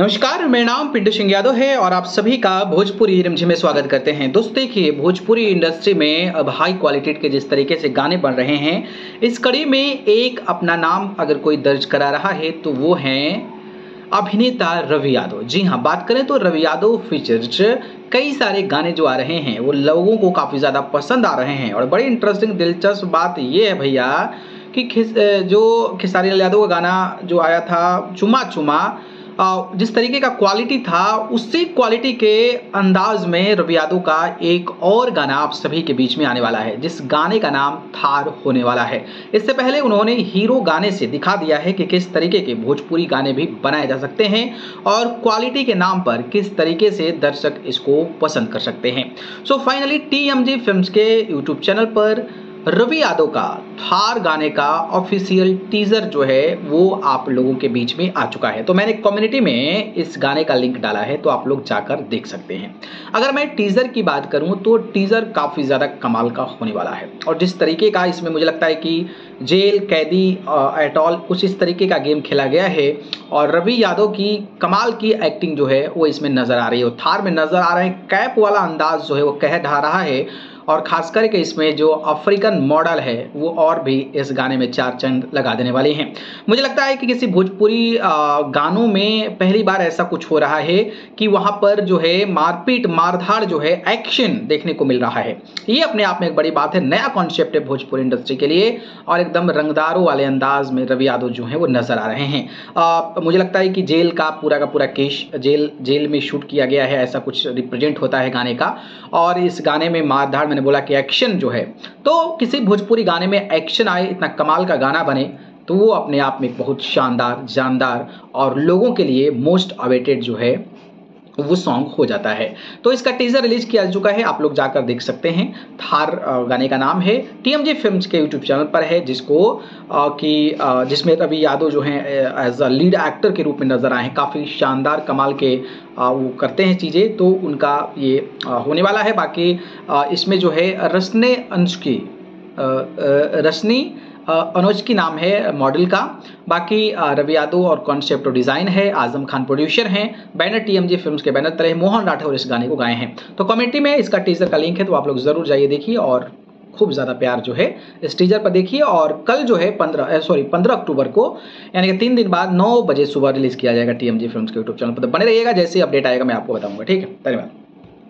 नमस्कार, मेरा नाम पिंटू सिंह यादव है और आप सभी का भोजपुरी रिमझिम में स्वागत करते हैं। दोस्तों देखिए, भोजपुरी इंडस्ट्री में अब हाई क्वालिटी के जिस तरीके से गाने बन रहे हैं, इस कड़ी में एक अपना नाम अगर कोई दर्ज करा रहा है तो वो हैं अभिनेता रवि यादव। जी हाँ, बात करें तो रवि यादव फीचर्स कई सारे गाने जो आ रहे हैं वो लोगों को काफ़ी ज़्यादा पसंद आ रहे हैं। और बड़ी इंटरेस्टिंग दिलचस्प बात ये है भैया कि खेसारी लाल यादव का गाना जो आया था चुमा चुमा, जिस तरीके का क्वालिटी था उससे क्वालिटी के अंदाज में रवि यादव का एक और गाना आप सभी के बीच में आने वाला है, जिस गाने का नाम थार होने वाला है। इससे पहले उन्होंने हीरो गाने से दिखा दिया है कि किस तरीके के भोजपुरी गाने भी बनाए जा सकते हैं और क्वालिटी के नाम पर किस तरीके से दर्शक इसको पसंद कर सकते हैं। सो फाइनली टीएमजी फिल्म्स के यूट्यूब चैनल पर रवि यादव का थार गाने का ऑफिशियल टीजर जो है वो आप लोगों के बीच में आ चुका है। तो मैंने कम्युनिटी में इस गाने का लिंक डाला है, तो आप लोग जाकर देख सकते हैं। अगर मैं टीजर की बात करूं तो टीजर काफ़ी ज़्यादा कमाल का होने वाला है। और जिस तरीके का इसमें मुझे लगता है कि जेल कैदी एटॉल कुछ इस तरीके का गेम खेला गया है और रवि यादव की कमाल की एक्टिंग जो है वो इसमें नज़र आ रही है। और थार में नज़र आ रहे हैं कैप वाला अंदाज जो है वो कह ढा रहा है। और ख़ास करके इसमें जो अफ्रीकन मॉडल है वो और भी इस गाने में चार चंद लगा देने वाले हैं। मुझे लगता है कि किसी भोजपुरी गानों में पहली बार ऐसा कुछ हो रहा है कि वहाँ पर जो है मारपीट मारधाड़ जो है एक्शन देखने को मिल रहा है। ये अपने आप में एक बड़ी बात है, नया कॉन्सेप्ट है भोजपुरी इंडस्ट्री के लिए। और एकदम रंगदारों वाले अंदाज में रवि यादव जो है वो नज़र आ रहे हैं। मुझे लगता है कि जेल का पूरा केस जेल में शूट किया गया है, ऐसा कुछ रिप्रेजेंट होता है गाने का। और इस गाने में मारधाड़ ने बोला कि एक्शन जो है, तो किसी भोजपुरी गाने में एक्शन आए, इतना कमाल का गाना बने तो वो अपने आप में बहुत शानदार जानदार और लोगों के लिए मोस्ट अवेटेड जो है वो सॉन्ग हो जाता है। तो इसका टीजर रिलीज किया जा चुका है, आप लोग जाकर देख सकते हैं। थार गाने का नाम है, टीएमजी फिल्म्स के यूट्यूब चैनल पर है, जिसमें रवि यादव जो हैं एज अ लीड एक्टर के रूप में नजर आए हैं। काफ़ी शानदार कमाल के वो करते हैं चीज़ें, तो उनका ये होने वाला है। बाकी इसमें जो है रश्नी अनुज की नाम है मॉडल का। बाकी रवि यादव और कॉन्सेप्ट और डिज़ाइन है, आजम खान प्रोड्यूसर हैं, बैनर टीएमजी फिल्म्स के बैनर तले मोहन राठौर इस गाने को गाए हैं। तो कमेंट्री में इसका टीजर का लिंक है, तो आप लोग ज़रूर जाइए देखिए और खूब ज़्यादा प्यार जो है इस टीजर पर देखिए। और कल जो है 15 अक्टूबर को, यानी कि 3 दिन बाद 9 बजे सुबह रिलीज़ किया जाएगा टीएमजी फिल्म्स के यूट्यूब चैनल पर। तो बने रहिएगा, जैसे अपडेट आएगा मैं आपको बताऊँगा। ठीक है, धन्यवाद।